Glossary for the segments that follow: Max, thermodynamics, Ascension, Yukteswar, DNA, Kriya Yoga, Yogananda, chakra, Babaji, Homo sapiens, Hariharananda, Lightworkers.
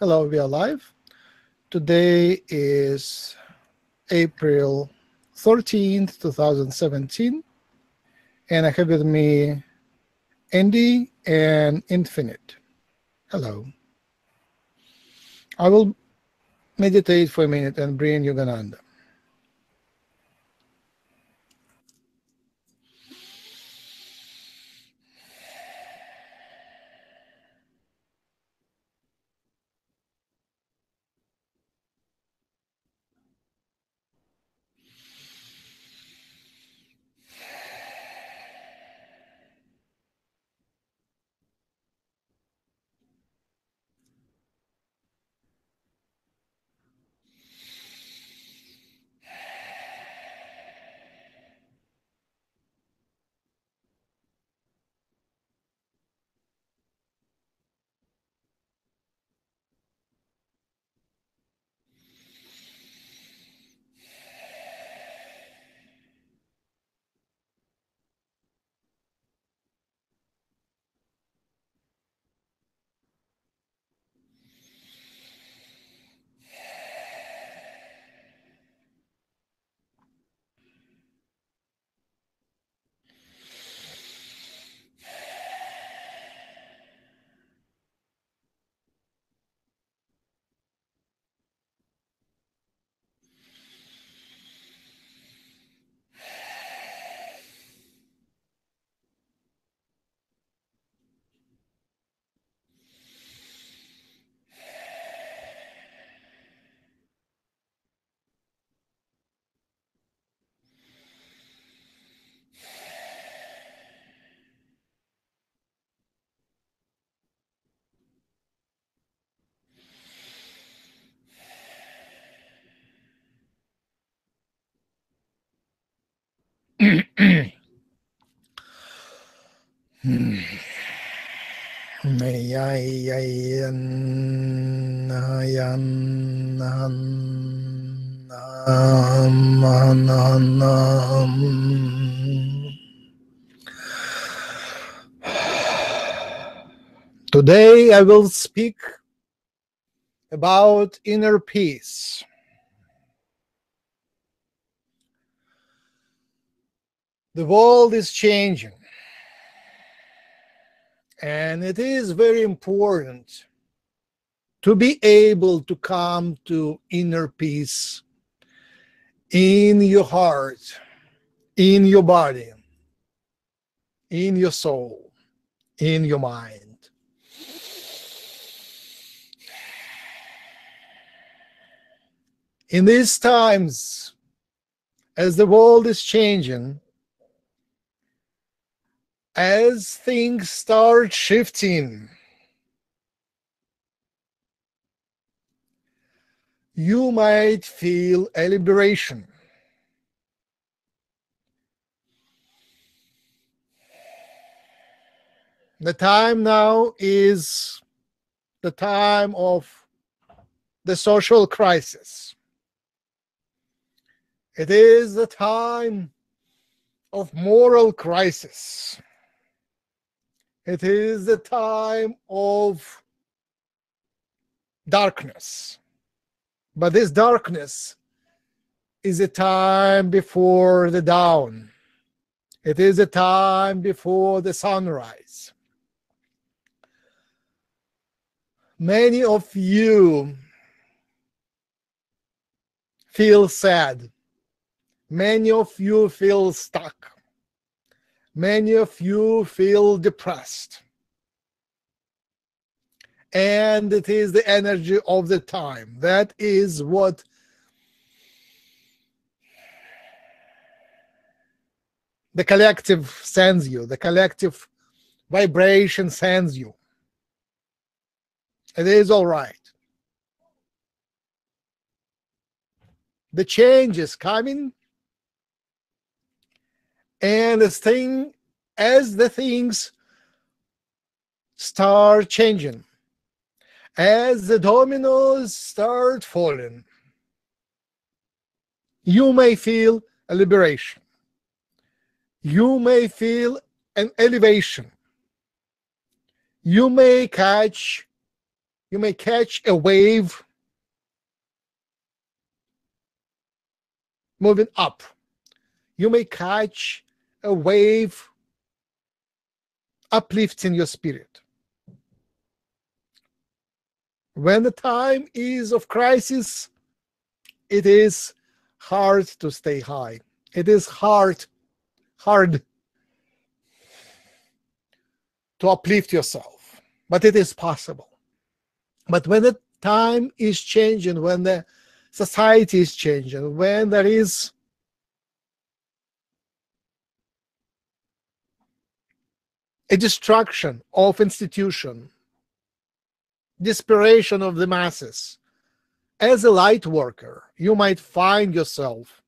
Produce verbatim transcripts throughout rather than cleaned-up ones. Hello, we are live. Today is April thirteenth, two thousand seventeen, and I have with me Andy and Infinite. Hello. I will meditate for a minute and bring Yogananda. Today I will speak about inner peace. The world is changing, and it is very important to be able to come to inner peace in your heart, in your body, in your soul, in your mind. In these times, as the world is changing, as things start shifting, you might feel a liberation. The time now is the time of the social crisis. It is the time of moral crisis. It is the time of darkness. But this darkness is a time before the dawn. It is a time before the sunrise. Many of you feel sad. Many of you feel stuck. Many of you feel depressed, and it is the energy of the time. That is what the collective sends you, the collective vibration sends you. It is all right. The change is coming. And as, thing, as the things start changing, as the dominoes start falling, you may feel a liberation. You may feel an elevation. You may catch You may catch a wave moving up. You may catch a wave uplifting your spirit. When the time is of crisis, it is hard to stay high. It is hard, hard to uplift yourself, but it is possible. But when the time is changing, when the society is changing, when there is a destruction of institution, desperation of the masses, as a light worker, you might find yourself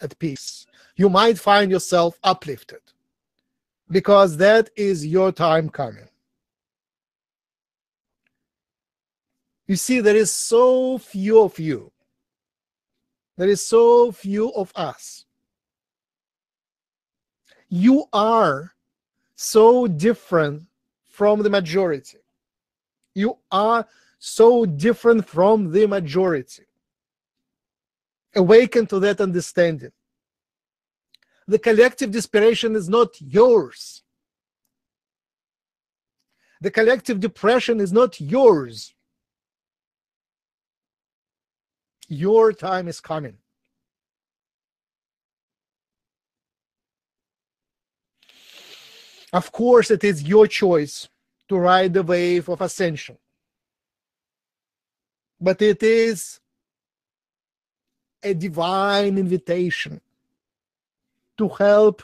at peace. You might find yourself uplifted, because that is your time coming. You see, there is so few of you. There is so few of us. You are so different from the majority. You are so different from the majority. Awaken to that understanding. The collective desperation is not yours. The collective depression is not yours. Your time is coming. Of course, it is your choice to ride the wave of ascension. But it is a divine invitation to help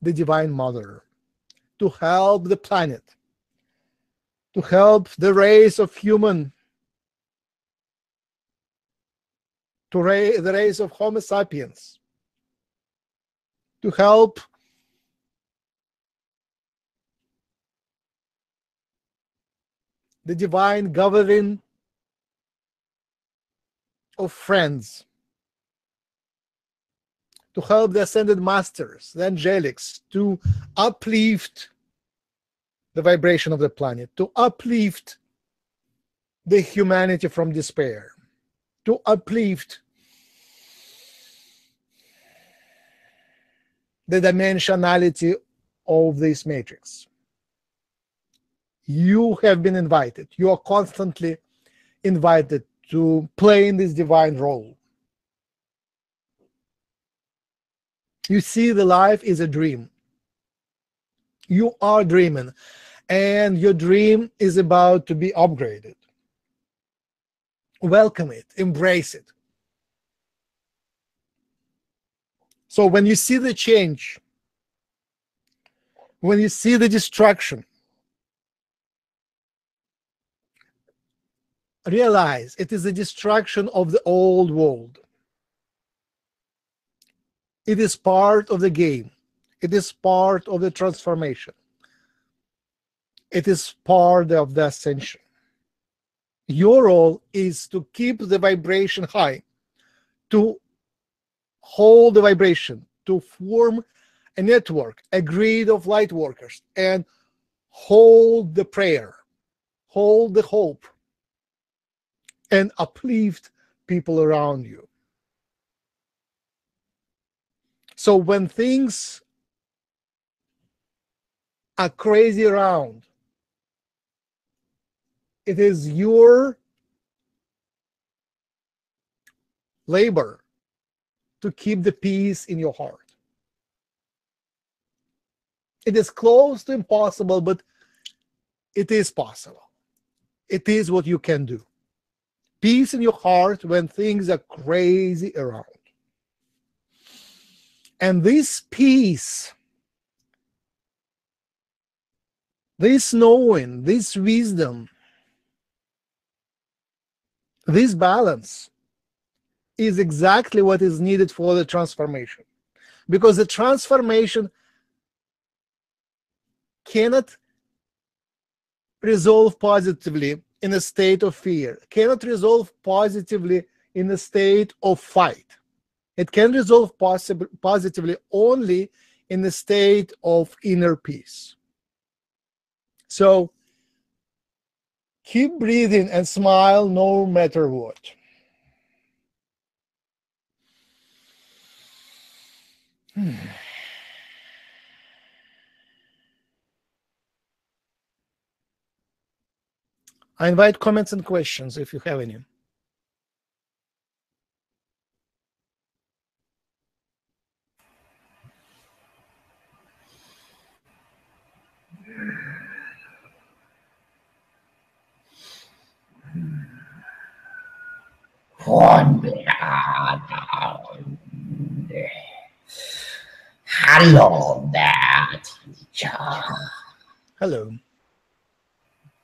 the Divine Mother, to help the planet, to help the race of human, to ra- the race of Homo sapiens, to help the divine gathering of friends, to help the ascended masters, the angelics, to uplift the vibration of the planet, to uplift the humanity from despair, to uplift the dimensionality of this matrix. You have been invited. You are constantly invited to play in this divine role. You see, the life is a dream. You are dreaming, and your dream is about to be upgraded. Welcome it, embrace it. So when you see the change, when you see the destruction, realize it is the destruction of the old world. It is part of the game. It is part of the transformation. It is part of the ascension. Your role is to keep the vibration high, to hold the vibration, to form a network, a grid of light workers, and hold the prayer, hold the hope, and uplift people around you. So when things are crazy around, it is your labor to keep the peace in your heart. It is close to impossible, but it is possible. It is what you can do. Peace in your heart when things are crazy around. And this peace, this knowing, this wisdom, this balance is exactly what is needed for the transformation. Because the transformation cannot resolve positively in a state of fear, cannot resolve positively in a state of fight. It can resolve positively only in a state of inner peace. So keep breathing and smile no matter what. Hmm. I invite comments and questions if you have any. Hello there, teacher. Hello.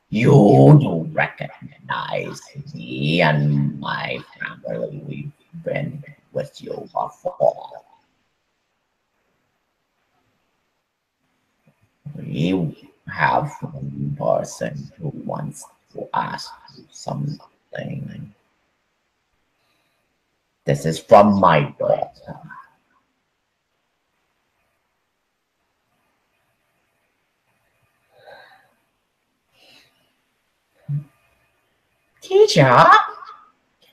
You do recognize me and my family. We've been with you before. We have one person who wants to ask you something. This is from my daughter. Teacher,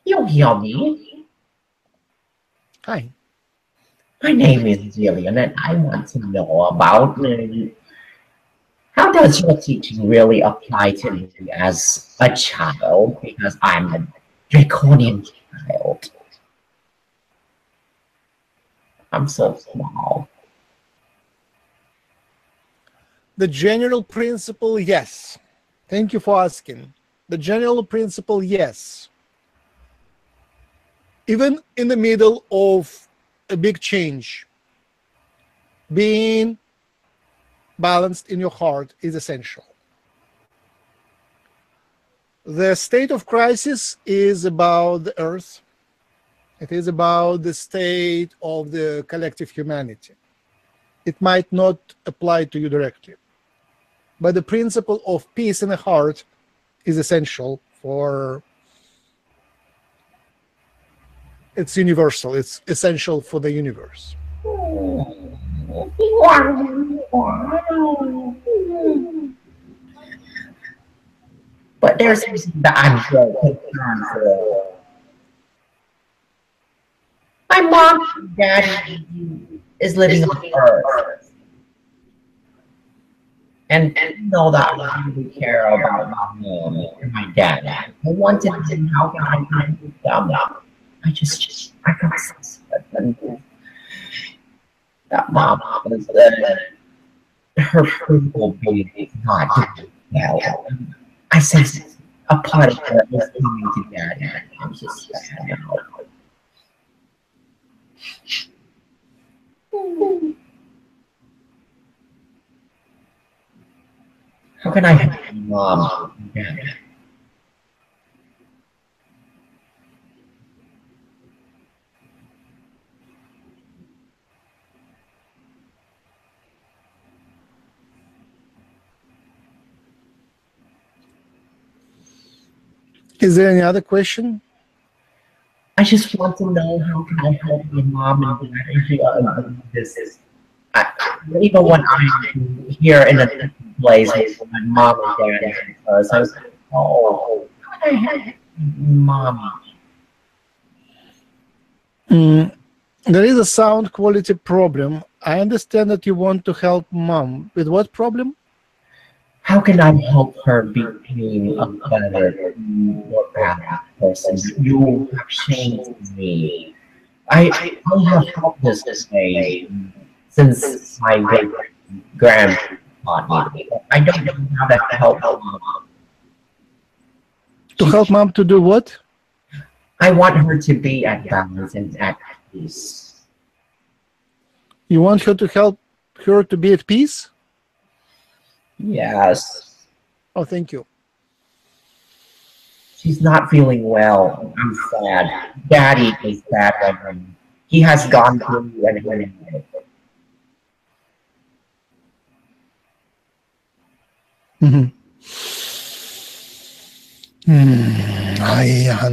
you hear me? Hi. My name is Jillian and I want to know about me. How does your teaching really apply to me as a child? Because I'm a draconian child. I'm so small. The general principle, yes. Thank you for asking. The general principle, yes. Even in the middle of a big change, being balanced in your heart is essential. The state of crisis is about the earth. It is about the state of the collective humanity. It might not apply to you directly, but the principle of peace in the heart is essential for, it's universal, it's essential for the universe. But there's something that I'm so concerned for. My mom and daddy is living on Earth. And you know that I really care about my, my dad. I wanted to know how I got I just, just, I got something. That mom was uh, her food will be not now. I sense a part of her was coming to dad. I'm just sad now. How can I help you, Mom? Yeah. Is there any other question? I just want to know how can I help your mom and dad in this is. I, even when I'm here in a different place with my mom and dad, I was like, oh, how can I help mama? Mm, there is a sound quality problem. I understand that you want to help mom. With what problem? How can I help her become a better, more bad person? You have changed me. I, I have helped this this way. Since my grandma, I don't know how to help mom. To help mom to do what? I want her to be at balance and at peace. You want her to help her to be at peace? Yes. Oh, thank you. She's not feeling well. I'm sad. Daddy is sad right now. He has gone through and Mm-hmm. Mm-hmm.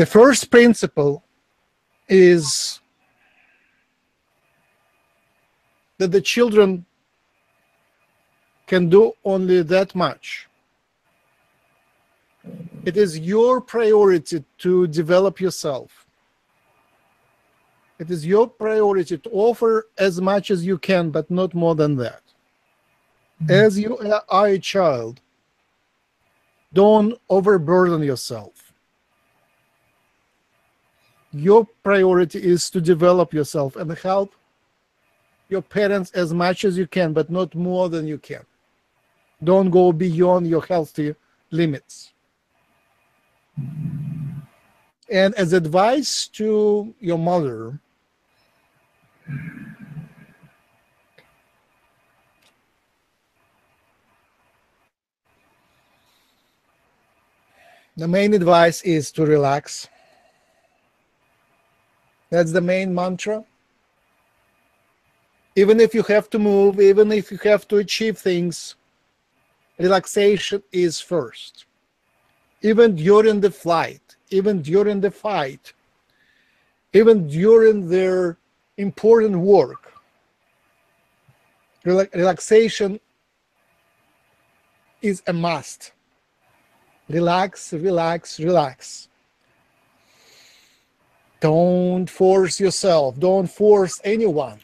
The first principle is that the children can do only that much. It is your priority to develop yourself. It is your priority to offer as much as you can, but not more than that. Mm-hmm. As you are a child, don't overburden yourself. Your priority is to develop yourself and help your parents as much as you can, but not more than you can. Don't go beyond your healthy limits. And as advice to your mother, the main advice is to relax. That's the main mantra. Even if you have to move, even if you have to achieve things, relaxation is first. Even during the flight, even during the fight, even during their important work, rela- relaxation is a must. Relax, relax, relax. Don't force yourself. Don't force anyone.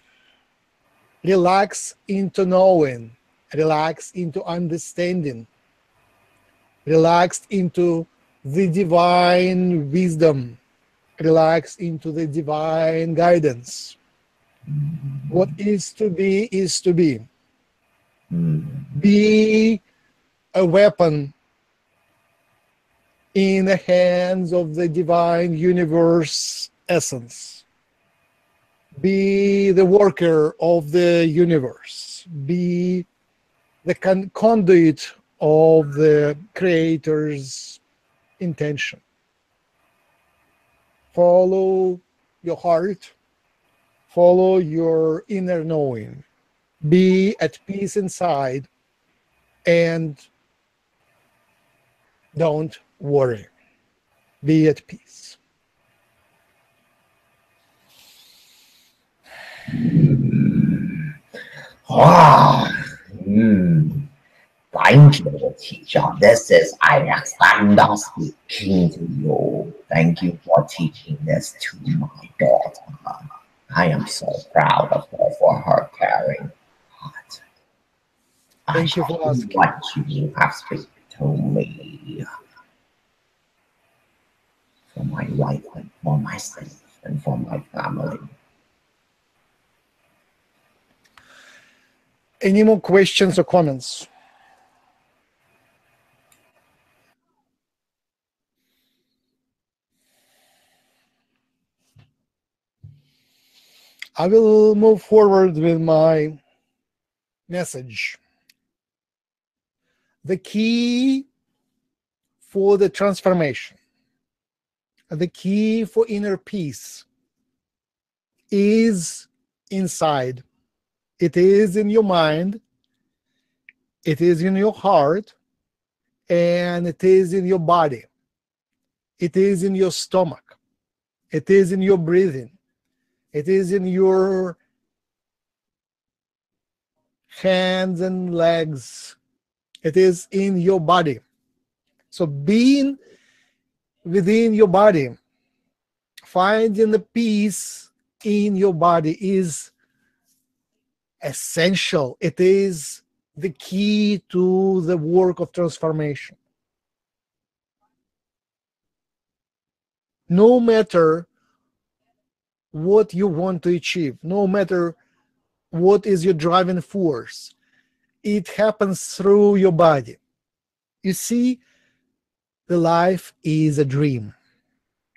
Relax into knowing. Relax into understanding. Relax into the divine wisdom. Relax into the divine guidance. What is to be is to be. Be a weapon in the hands of the divine universe essence. Be the worker of the universe. Be the con conduit of the creator's intention. Follow your heart. Follow your inner knowing. Be at peace inside and don't worry. Be at peace. Wow. Mm. Thank you, the teacher. This is Hariharananda speaking to you. Thank you for teaching this to my daughter. I am so proud of her for her caring heart. Thank I you for asking what you have speak to me. For my life and for myself and for my family. Any more questions or comments? I will move forward with my message. The key for the transformation, the key for inner peace is inside. It is in your mind, it is in your heart, and it is in your body. It is in your stomach. It is in your breathing. It is in your hands and legs. It is in your body. So being within your body, finding the peace in your body is essential. It is the key to the work of transformation. No matter what you want to achieve, no matter what is your driving force, it happens through your body. You see, the life is a dream.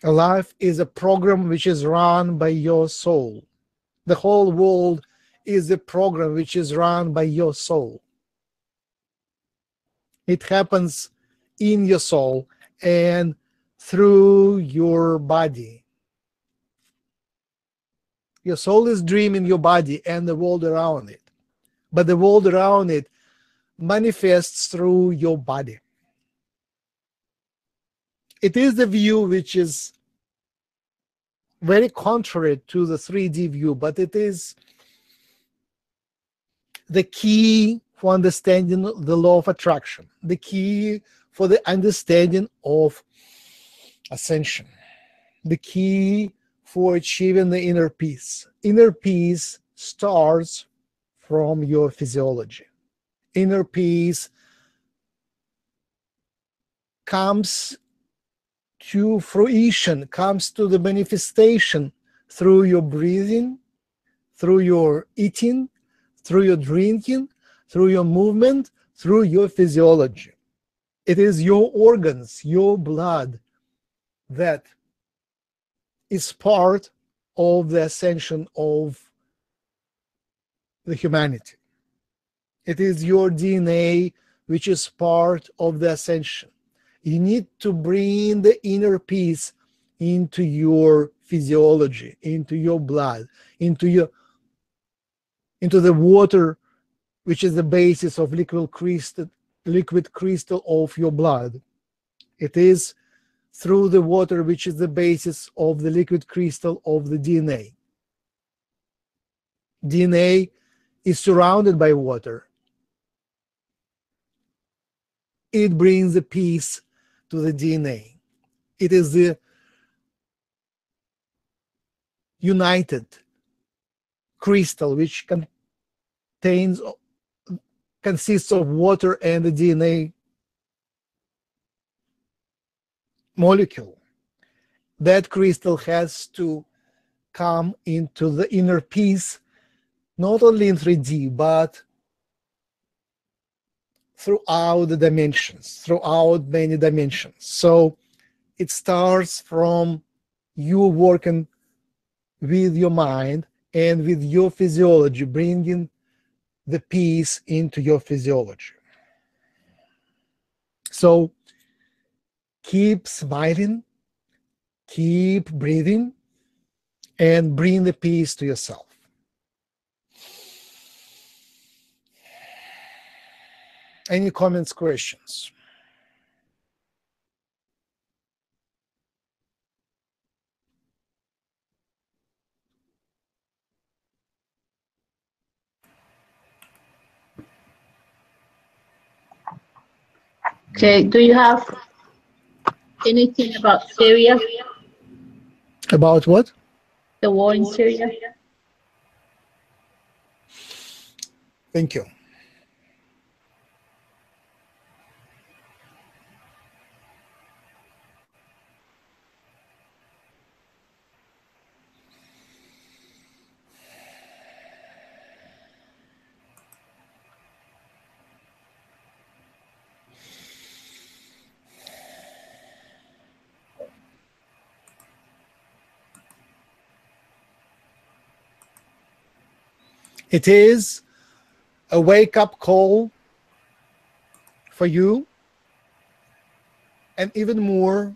A life is a program which is run by your soul. The whole world is a program which is run by your soul. It happens in your soul and through your body. Your soul is dreaming your body and the world around it. But the world around it manifests through your body. It is the view which is very contrary to the three D view, but it is the key for understanding the law of attraction, the key for the understanding of ascension, the key for achieving the inner peace. Inner peace starts from your physiology. Inner peace comes to fruition, comes to the manifestation through your breathing, through your eating, through your drinking, through your movement, through your physiology. It is your organs, your blood, that is part of the ascension of the humanity. It is your D N A which is part of the ascension. You need to bring the inner peace into your physiology, into your blood, into your into the water, which is the basis of liquid crystal, liquid crystal of your blood. It is through the water, which is the basis of the liquid crystal of the D N A. D N A is surrounded by water. It brings the peace to the D N A. It is the united crystal which contains, consists of water and the D N A molecule. That crystal has to come into the inner peace, not only in three D, but throughout the dimensions, throughout many dimensions. So it starts from you working with your mind and with your physiology, bringing the peace into your physiology. So keep smiling, keep breathing, and bring the peace to yourself. Any comments, questions? Okay, do you have anything about Syria? About what? The war in Syria. Thank you. It is a wake-up call for you, and even more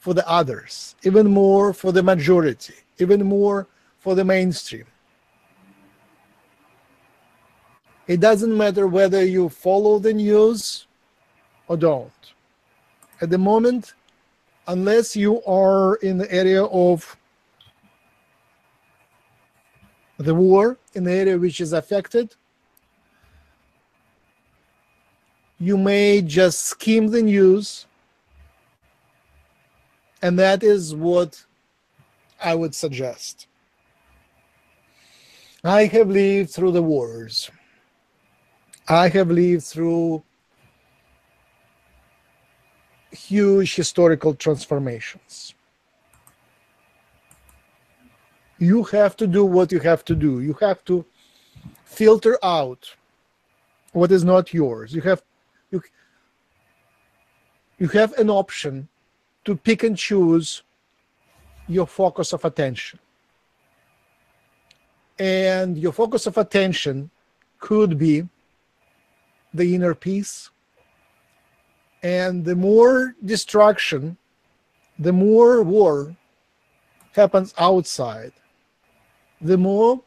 for the others, even more for the majority, even more for the mainstream. It doesn't matter whether you follow the news or don't. At the moment, unless you are in the area of the war, in the area which is affected, you may just skim the news, and that is what I would suggest. I have lived through the wars. I have lived through huge historical transformations. You have to do what you have to do. You have to filter out what is not yours. You have, you, you have an option to pick and choose your focus of attention. And your focus of attention could be the inner peace. And the more destruction, the more war happens outside, the more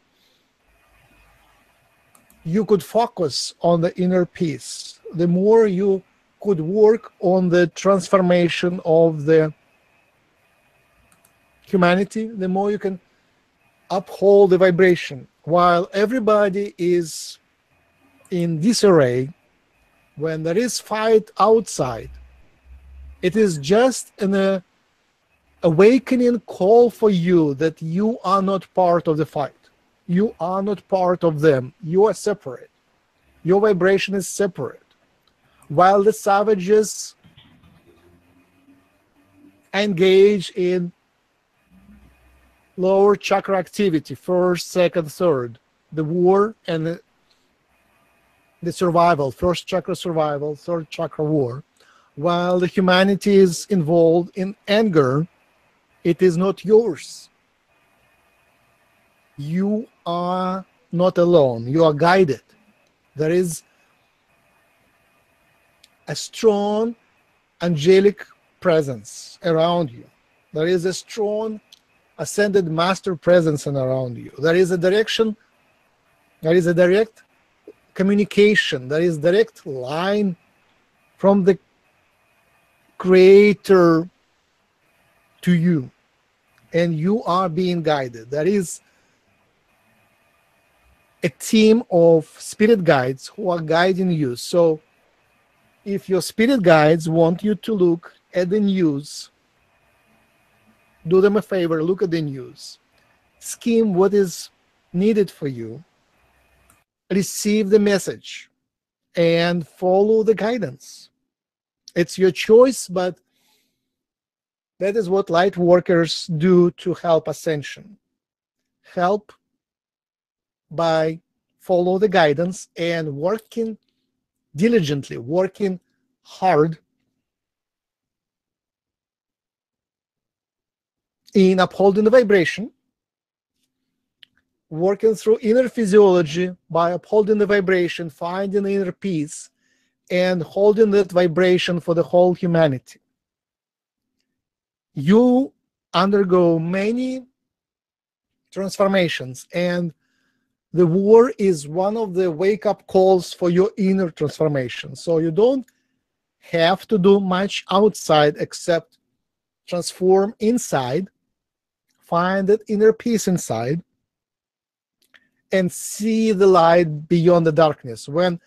you could focus on the inner peace, the more you could work on the transformation of the humanity, the more you can uphold the vibration. While everybody is in disarray, when there is fight outside, it is just an uh, awakening call for you that you are not part of the fight. You are not part of them. You are separate. Your vibration is separate. While the savages engage in lower chakra activity, first, second, third, the war and the, the survival, first chakra survival, third chakra war, while the humanity is involved in anger, it is not yours. You are not alone. You are guided. There is a strong angelic presence around you. There is a strong ascended master presence around you. There is a direction, there is a direct communication, there is direct line from the Creator to you, and you are being guided. There is a team of spirit guides who are guiding you. So if your spirit guides want you to look at the news, do them a favor, look at the news, skim what is needed for you, receive the message, and follow the guidance. It's your choice, but that is what light workers do to help ascension. Help by follow the guidance and working diligently, working hard in upholding the vibration, working through inner physiology by upholding the vibration, finding the inner peace, and holding that vibration for the whole humanity. You undergo many transformations, and the war is one of the wake-up calls for your inner transformation. So you don't have to do much outside except transform inside, find that inner peace inside, and see the light beyond the darkness. When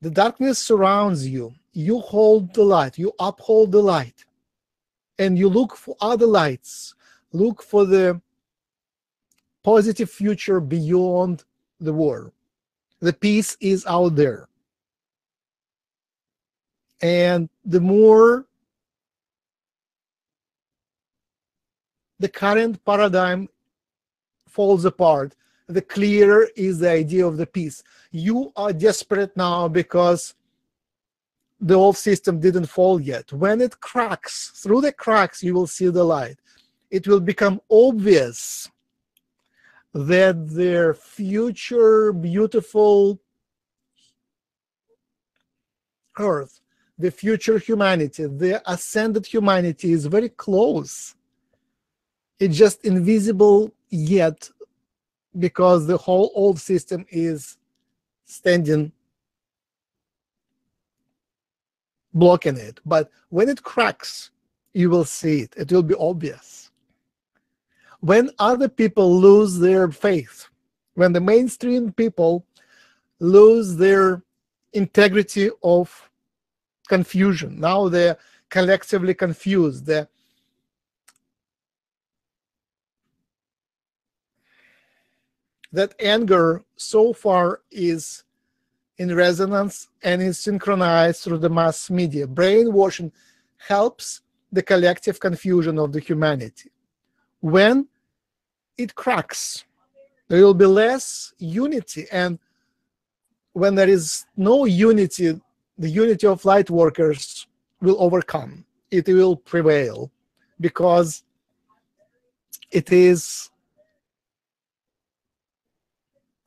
the darkness surrounds you, you hold the light, you uphold the light, and you look for other lights, look for the positive future beyond the war. The peace is out there. And the more the current paradigm falls apart, the clearer is the idea of the peace. You are desperate now because the old system didn't fall yet. When it cracks, through the cracks, you will see the light. It will become obvious that their future beautiful earth, the future humanity, the ascended humanity is very close. It's just invisible yet, because the whole old system is standing, blocking it. But when it cracks, you will see it. It will be obvious. When other people lose their faith, when the mainstream people lose their integrity of confusion, now they're collectively confused. They're That anger so far is in resonance and is synchronized through the mass media. Brainwashing helps the collective confusion of the humanity. When it cracks, there will be less unity. And when there is no unity, the unity of light workers will overcome. It will prevail because it is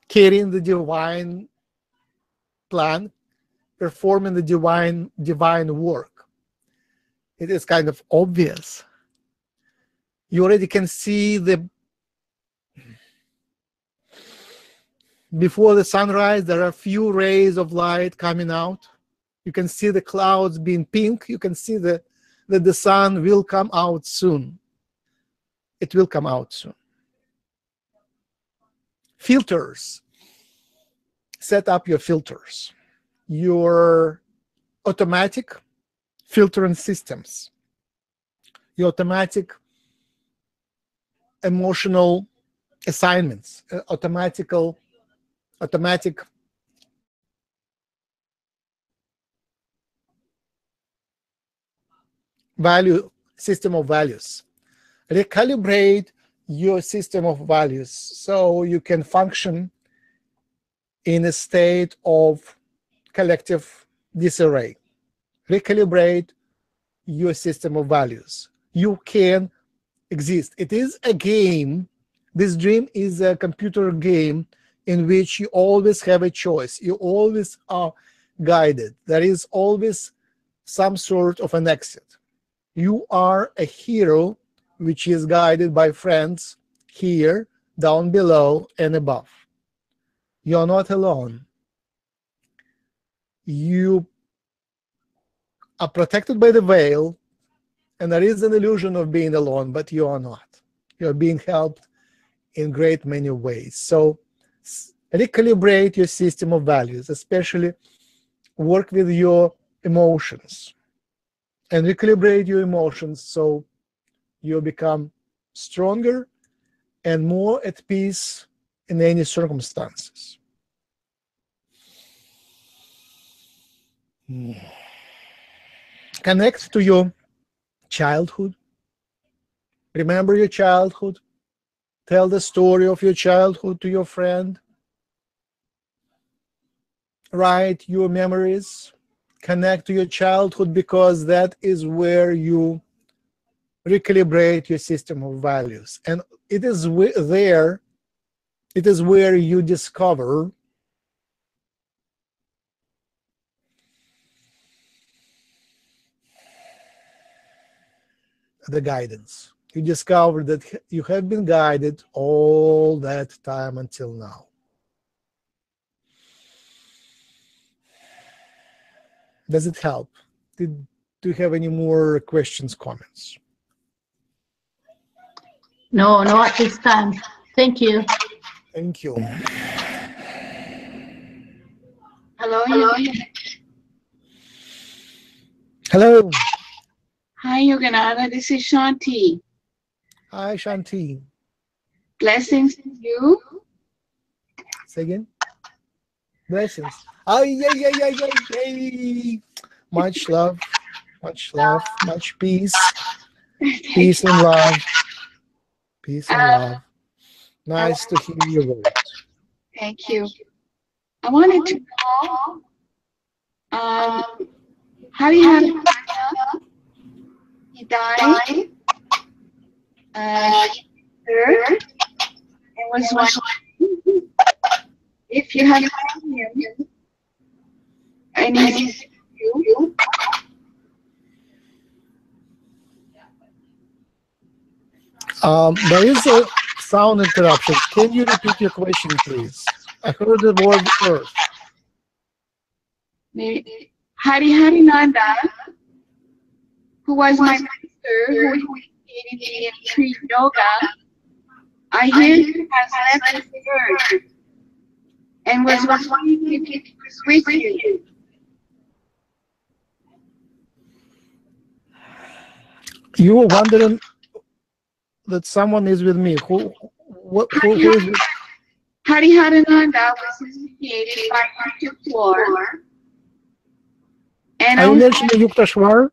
carrying the divine plan, performing the divine divine work. It is kind of obvious. You already can see the before the sunrise, there are few rays of light coming out. You can see the clouds being pink. You can see the, that the sun will come out soon. it will come out soon. Filters. Set up your filters, your automatic filtering systems, your automatic emotional assignments, uh, automatical, automatic value, system of values. Recalibrate your system of values so you can function in a state of collective disarray. Recalibrate your system of values. You can exist. It is a game. This dream is a computer game in which you always have a choice. You always are guided. There is always some sort of an exit. You are a hero which is guided by friends here, down below, and above. You're not alone. You are protected by the veil, and there is an illusion of being alone, but you are not. You're being helped in great many ways. So recalibrate your system of values, especially work with your emotions, and recalibrate your emotions so you become stronger and more at peace in any circumstances. Connect to your childhood. Remember your childhood. Tell the story of your childhood to your friend. Write your memories. Connect to your childhood, because that is where you recalibrate your system of values. And it is there. It is where you discover the guidance. You discover that you have been guided all that time until now. Does it help? Did, do you have any more questions, comments? No, not at this time. Thank you. Thank you. Hello. Hello. Hello. Hi, Yogananda. This is Shanti. Hi, Shanti. Blessings to you. Say again. Blessings. Oh, yeah, yeah, yeah, yeah, yeah. Much love. Much love. Much peace. Peace and love. Peace and love. Um, Nice to hear your voice. Thank you. I wanted to know, um, Hariharananda, he died uh, third, and was wondering if you had found him, and he said you. Um, there is a sound interruption. Can you repeat your question, please? I heard the word first. Hariharananda, who was my master, who initiated me in Kriya Yoga, I hear he has left the earth, and was wondering if he was with you. You were wondering that someone is with me. Who? What? Who, who is it? Hariharananda was initiated by Yukteswar. And I mentioned Yukteswar.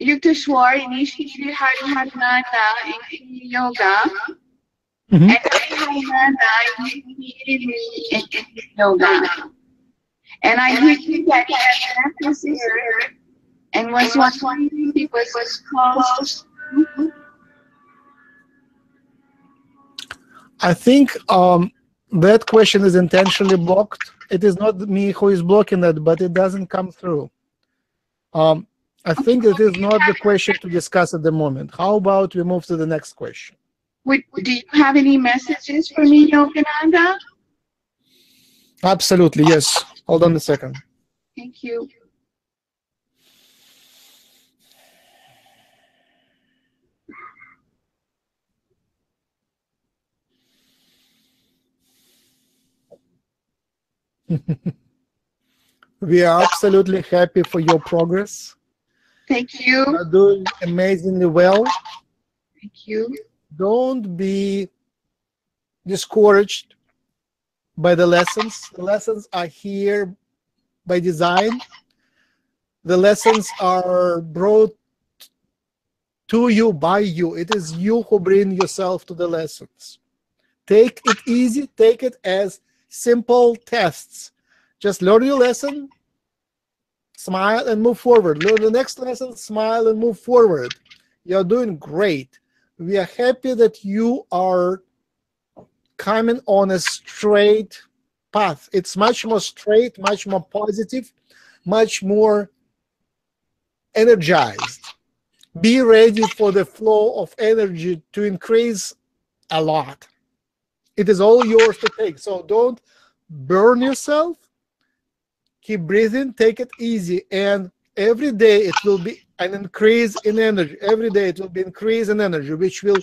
Yukteswar initiated Hariharananda in Kriya Yoga, mm-hmm. and Hariharananda initiated me in Kriya Yoga. And I heard that he had left his earth and was wondering if it was close. I think um, that question is intentionally blocked. It is not me who is blocking it, but it doesn't come through. Um, I think it is not the question to discuss at the moment. How about we move to the next question? Wait, do you have any messages for me, Yogananda? Absolutely, yes. Hold on a second. Thank you. We are absolutely happy for your progress. Thank you. You are doing amazingly well. Thank you. Don't be discouraged by the lessons. The lessons are here by design. The lessons are brought to you by you. It is you who bring yourself to the lessons. Take it easy. Take it as simple tests. Just learn your lesson, smile and move forward. Learn the next lesson, smile and move forward. You're doing great. We are happy that you are coming on a straight path. It's much more straight, much more positive, much more energized. Be ready for the flow of energy to increase a lot. It is all yours to take. So don't burn yourself. Keep breathing, take it easy, and every day it will be an increase in energy. Every day it will be increase in energy, which will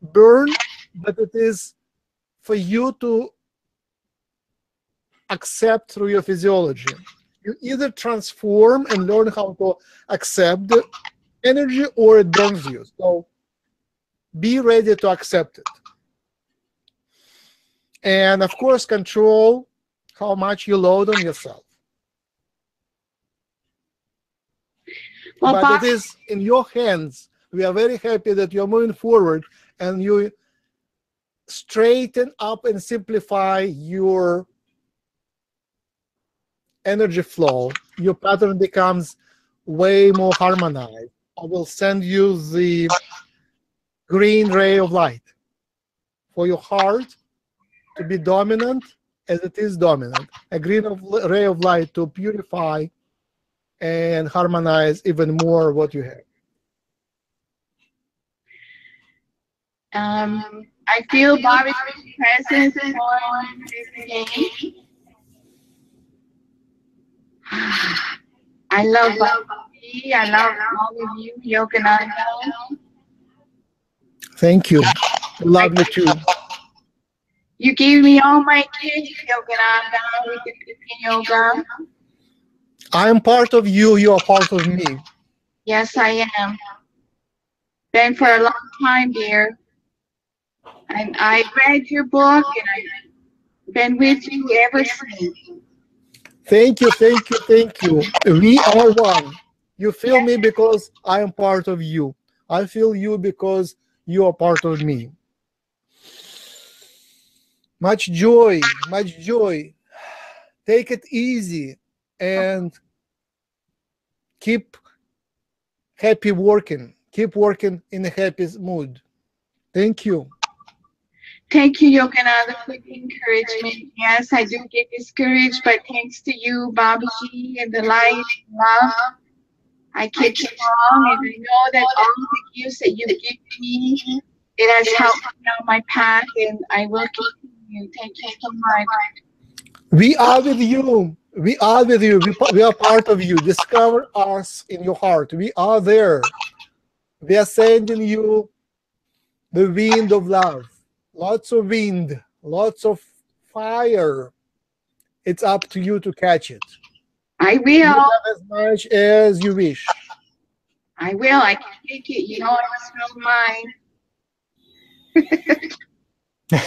burn, but it is for you to accept through your physiology. You either transform and learn how to accept the energy, or it burns you. So be ready to accept it. And of course, control how much you load on yourself. Well, but Bob, it is in your hands. We are very happy that you're moving forward and you straighten up and simplify your energy flow. Your pattern becomes way more harmonized. I will send you the green ray of light for your heart to be dominant as it is dominant. A green of, ray of light to purify and harmonize even more what you have. Um, I feel Bobby's presence on this game. I love Bobby. I love all of you, Yogananda. Thank you. Love you too. You gave me all my kids, Yogananda. We can yoga. I am part of you, you are part of me. Yes, I am. Been for a long time, dear. And I read your book, and I've been with you ever since. Thank you, thank you, thank you. We are one. You feel yes. me because I am part of you. I feel you because you are part of me. Much joy, much joy. Take it easy. And keep happy working. Keep working in a happy mood. Thank you. Thank you, Yogananda, for the encouragement. Yes, I do get discouraged, but thanks to you, Babaji, and the light and love, I keep strong, and I know that all the gifts that you give me, it has helped me on my path, and I will continue. Thank you so much. We are with you. We are with you. We, we are part of you. Discover us in your heart. We are there. We are sending you the wind of love. Lots of wind. Lots of fire. It's up to you to catch it. I will. You have as much as you wish. I will. I can take it. You know, I must know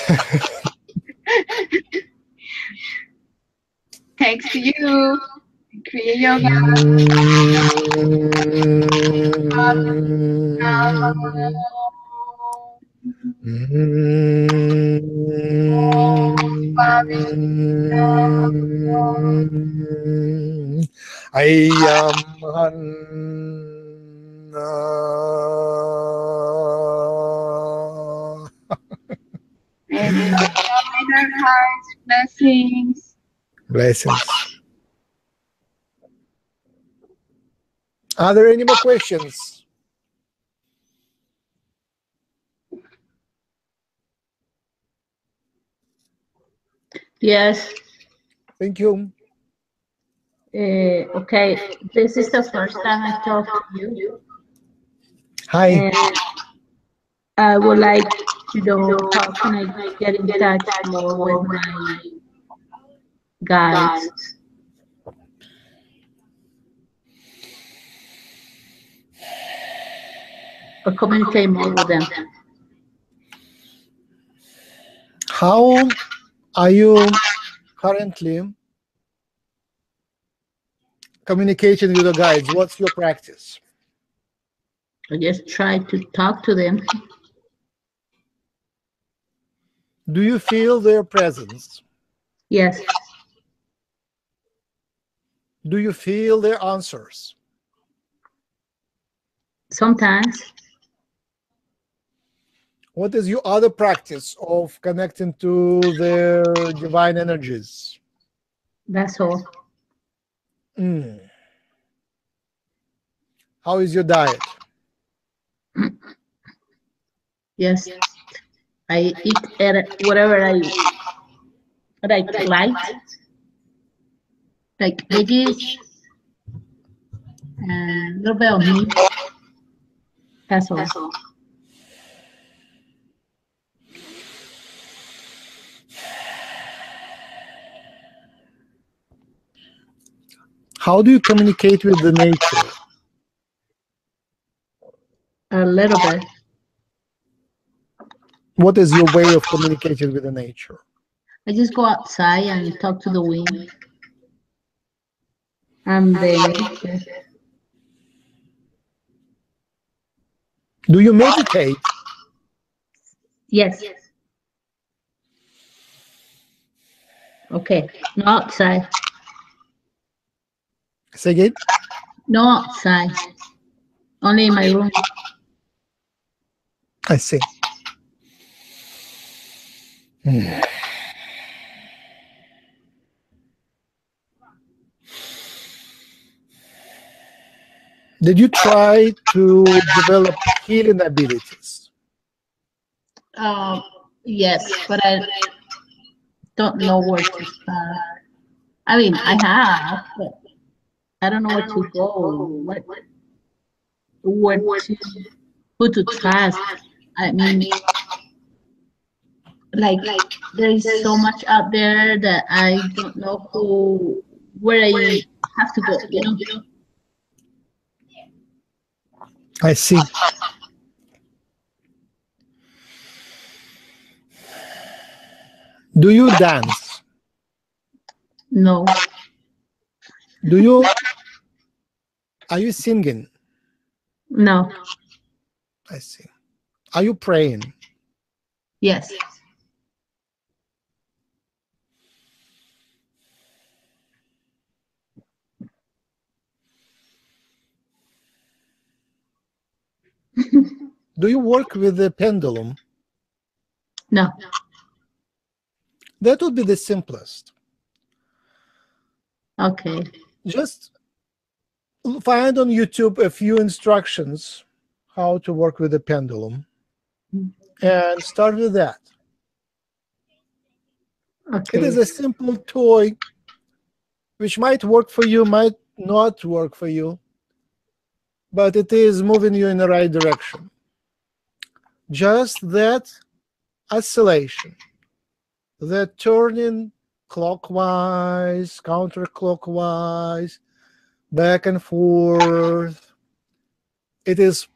mine. Thanks to you, Kriya Yoga. I am Hannah. And our hearts, blessings. Blessings. Are there any more questions? Yes. Thank you. Uh, okay, this is the first time I talk to you. Hi. Uh, I would like to know how can I get in touch more with my guides. guides. Or communicate more with them. How are you currently communicating with the guides? What's your practice? I just try to talk to them. Do you feel their presence? Yes. Do you feel their answers? Sometimes. What is your other practice of connecting to their divine energies? That's all. Mm. How is your diet? Yes, I eat whatever I what I like, like veggies and a little bit of meat. That's all. That's all. How do you communicate with the nature? A little bit. What is your way of communicating with the nature? I just go outside and talk to the wind. And then... Do you meditate? Yes. Okay, no outside. Say again? No outside. Only in my room. I see. Mm. Did you try to develop healing abilities? Uh, yes, but I don't know where to start. I mean, I have, but I don't know where to go, what, what to, who to trust. I mean, like, like there is so much out there that I don't know who, where I have to go, you know? I see. Do you dance? No. Do you? Are you singing? No. I see. Are you praying? Yes. Do you work with the pendulum? No. That would be the simplest. Okay. Just find on YouTube a few instructions how to work with the pendulum and start with that. Okay. It is a simple toy which might work for you, might not work for you, but it is moving you in the right direction. Just that oscillation, that turning clockwise, counterclockwise, back and forth. It is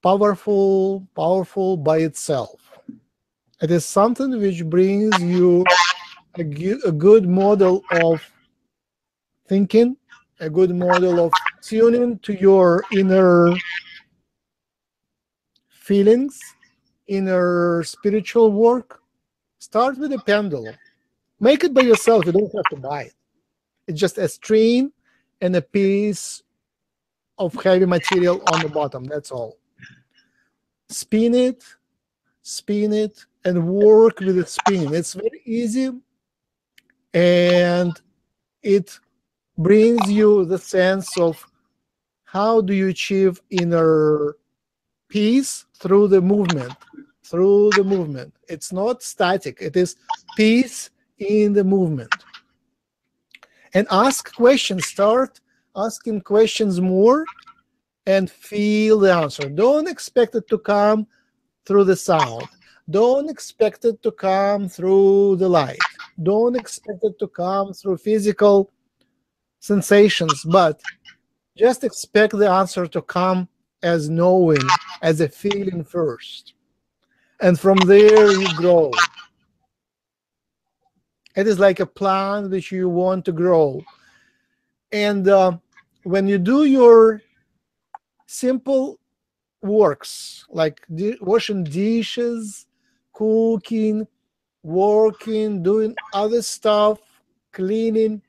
powerful, powerful by itself. It is something which brings you a, a good model of thinking, a good model of tuning to your inner feelings, inner spiritual work. Start with a pendulum. Make it by yourself. You don't have to buy it. It's just a string and a piece of heavy material on the bottom. That's all. Spin it, spin it, and work with the spin. It's very easy, and it brings you the sense of how do you achieve inner peace through the movement, through the movement. It's not static, it is peace in the movement. And ask questions, start asking questions more and feel the answer. Don't expect it to come through the sound. Don't expect it to come through the light. don't expect it to come through physical sensations, but just expect the answer to come as knowing, as a feeling first. And from there you grow. It is like a plant which you want to grow. And uh, when you do your simple works, like di washing dishes, cooking, working, doing other stuff, cleaning,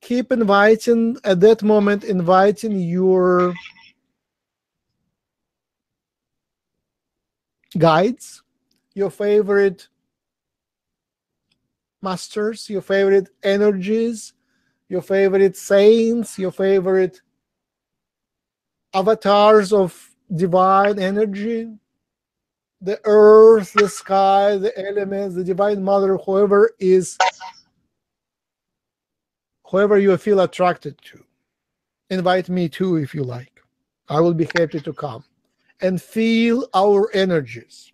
keep inviting, at that moment, inviting your guides, your favorite masters, your favorite energies, your favorite saints, your favorite avatars of divine energy, the earth, the sky, the elements, the divine mother, whoever is, whoever you feel attracted to. Invite me too if you like. I will be happy to come. And feel our energies.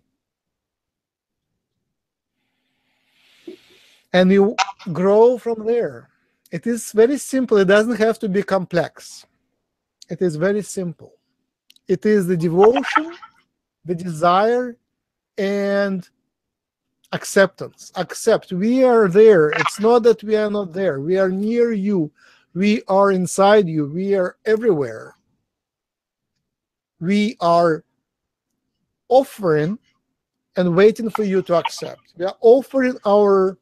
And you grow from there. It is very simple. It doesn't have to be complex. It is very simple. It is the devotion, the desire, and acceptance. Accept. We are there. It's not that we are not there. We are near you. We are inside you. We are everywhere. We are offering and waiting for you to accept. We are offering our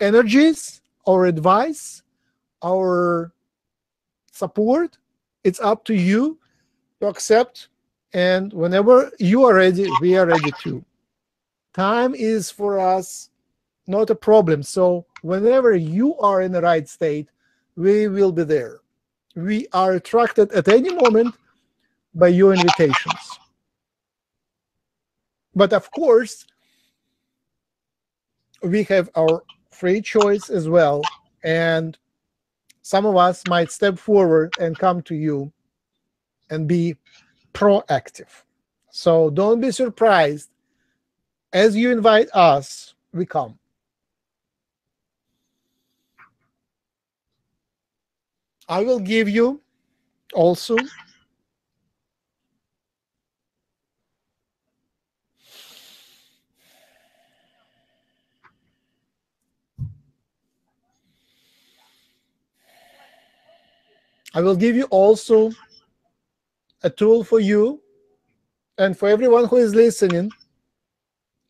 energies, our advice, our support. It's up to you to accept, and whenever you are ready, we are ready too. Time is for us not a problem, so whenever you are in the right state, we will be there. We are attracted at any moment by your invitations. But of course, we have our free choice as well, and some of us might step forward and come to you and be proactive. So don't be surprised. As you invite us, we come. I will give you also I will give you also a tool for you and for everyone who is listening,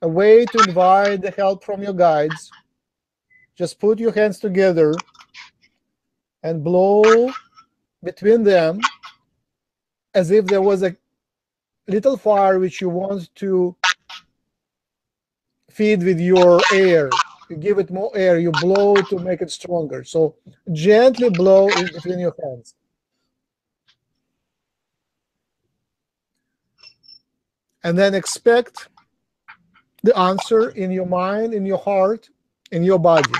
a way to invite the help from your guides. Just put your hands together and blow between them as if there was a little fire which you want to feed with your air. You give it more air, you blow to make it stronger. So gently blow in between your hands. And then expect the answer in your mind, in your heart, in your body.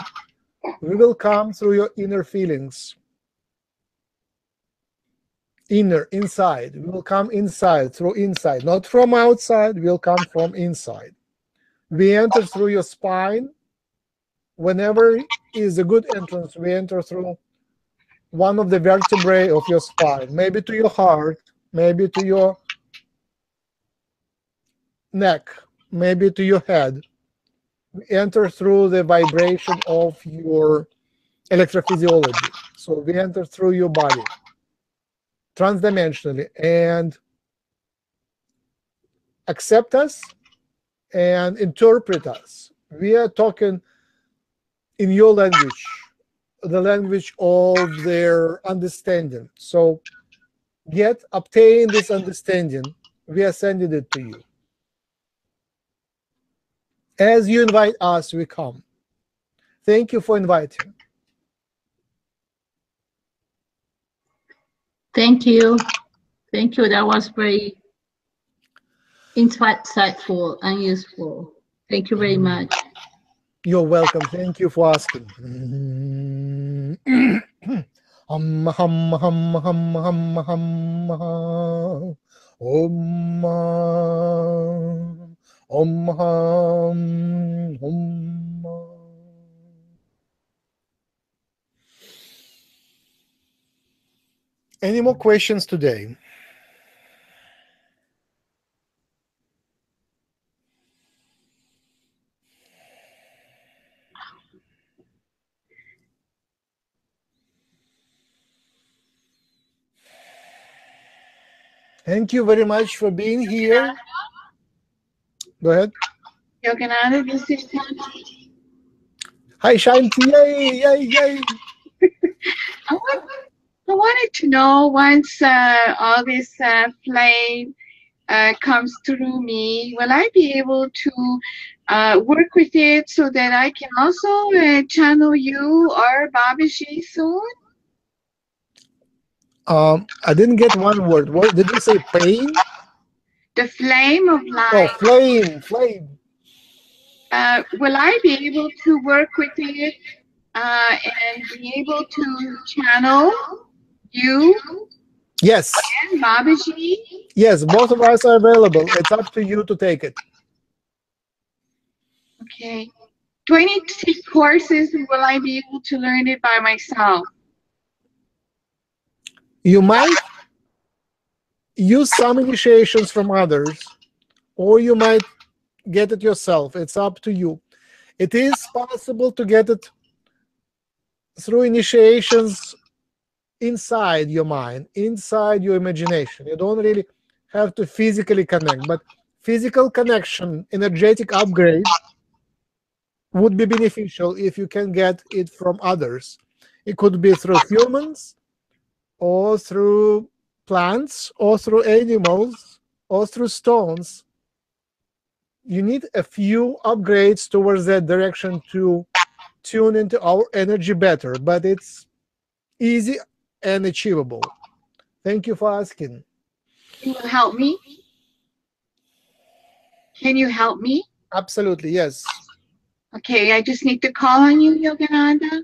We will come through your inner feelings. Inner, inside. We will come inside, through inside. Not from outside, we will come from inside. We enter through your spine. Whenever is a good entrance, we enter through one of the vertebrae of your spine, maybe to your heart, maybe to your neck, maybe to your head. We enter through the vibration of your electrophysiology. So we enter through your body, transdimensionally, and accept us and interpret us. We are talking in your language, the language of their understanding. So get, obtain this understanding. We are sending it to you. As you invite us, we come. Thank you for inviting. Thank you. Thank you. That was very insightful and useful. Thank you very much. You're welcome. Thank you for asking. Hum, hum, hum, hum, hum, hum, hum. Om. Om Hum Hum. Any more questions today? Thank you very much for being here. Go ahead. Yogananda, this is Shanti. Hi, Shanti. Yay, yay, yay. I, want, I wanted to know, once uh, all this uh, flame uh, comes through me, will I be able to uh, work with it so that I can also uh, channel you or Babaji soon? Um, I didn't get one word. What did you say? Pain? The flame of light. Oh, flame, flame. Uh, will I be able to work with it uh, and be able to channel you? Yes. And Babaji? Yes, both of us are available. It's up to you to take it. Okay. Do I need to take courses, and will I be able to learn it by myself? You might use some initiations from others, or you might get it yourself. It's up to you. It is possible to get it through initiations inside your mind, inside your imagination. You don't really have to physically connect, but physical connection, energetic upgrade would be beneficial if you can get it from others. It could be through humans, or through plants, or through animals, or through stones. You need a few upgrades towards that direction to tune into our energy better, but it's easy and achievable. Thank you for asking. Can you help me? Can you help me? Absolutely, yes. Okay, I just need to call on you, Yogananda.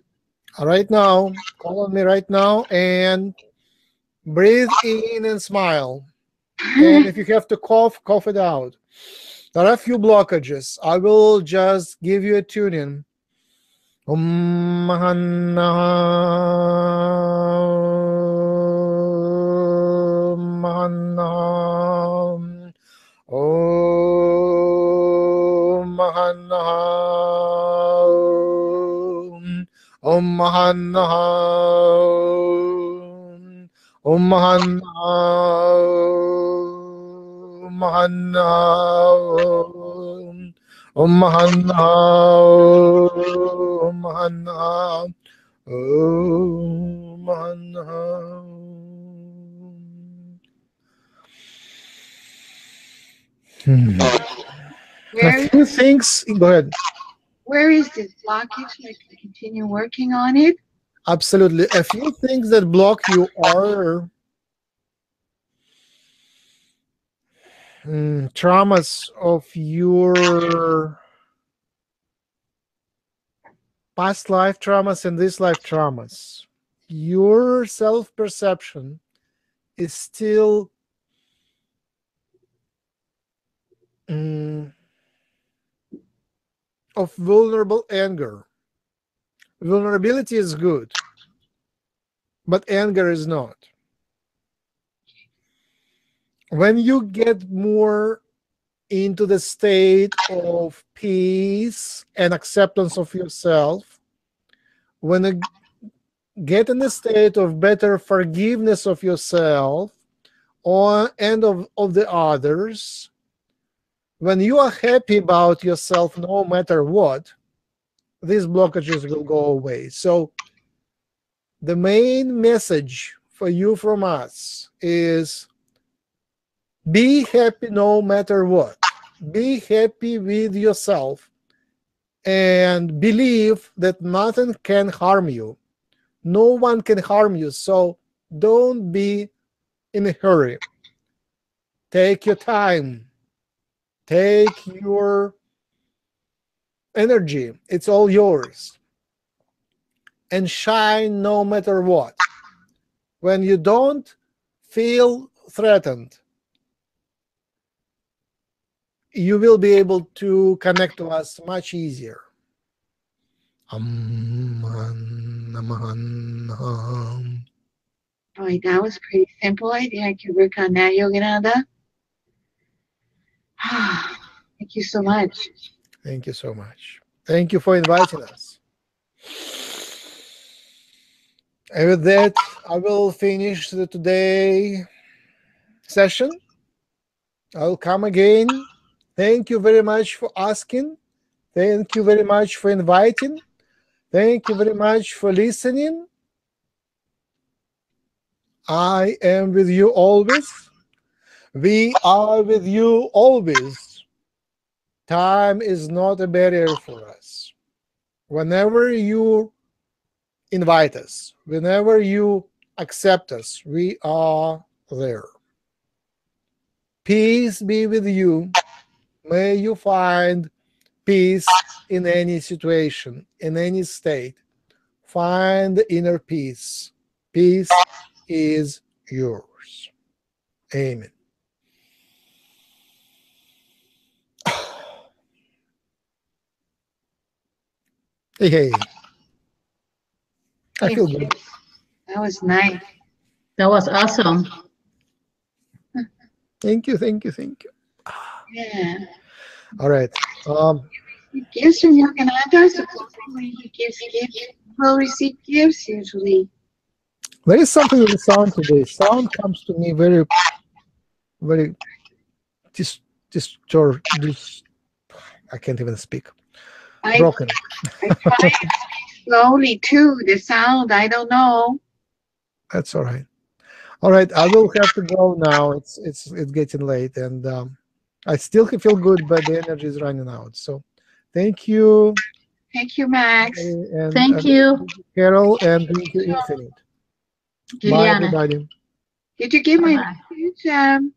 All right now, call on me right now, and breathe in and smile. And if you have to cough, cough it out. There are a few blockages. I will just give you a tune-in. Om Mahana, Mahana, Om Mahana, Om Mahana, Om Mahana. Om Mahana, Om Mahana, Om Mahana, Om Mahana. Hmm. A few things. Go ahead. Where is this blockage? I can continue working on it. Absolutely. A few things that block you are Mm, traumas of your past life traumas and this life traumas. Your self-perception is still mm, of vulnerable anger. Vulnerability is good, but anger is not. When you get more into the state of peace and acceptance of yourself, when you get in the state of better forgiveness of yourself or and of, of the others, when you are happy about yourself no matter what, these blockages will go away. So the main message for you from us is: be happy no matter what. Be happy with yourself and believe that nothing can harm you. No one can harm you, so don't be in a hurry. Take your time. Take your energy. It's all yours. And shine no matter what. When you don't feel threatened, you will be able to connect to us much easier. Right, that was pretty simple. I think I can work on that, Yogananda. Thank you so much. Thank you so much. Thank you for inviting us. And with that, I will finish the today session. I'll come again. Thank you very much for asking. Thank you very much for inviting. Thank you very much for listening. I am with you always. We are with you always. Time is not a barrier for us. Whenever you invite us, whenever you accept us, we are there. Peace be with you. May you find peace in any situation, in any state. Find the inner peace. Peace is yours. Amen. Hey, hey. I feel good. That was nice. That was awesome. Thank you, thank you, thank you. Yeah. All right. Um, he gives from Yogananda. Supposedly he gives gifts. Will receive gifts usually. There is something with the sound today. Sound comes to me very, very dis disturbed. Dis I can't even speak. I, Broken. I try to speak slowly too. The sound, I don't know. That's all right. All right, I will have to go now. It's it's it's getting late, and um, I still feel good, but the energy is running out. So, thank you. Thank you, Max. And, thank and, you, and Carol, and thank you, Infinite. Bye, everybody. Did you give my message? Um,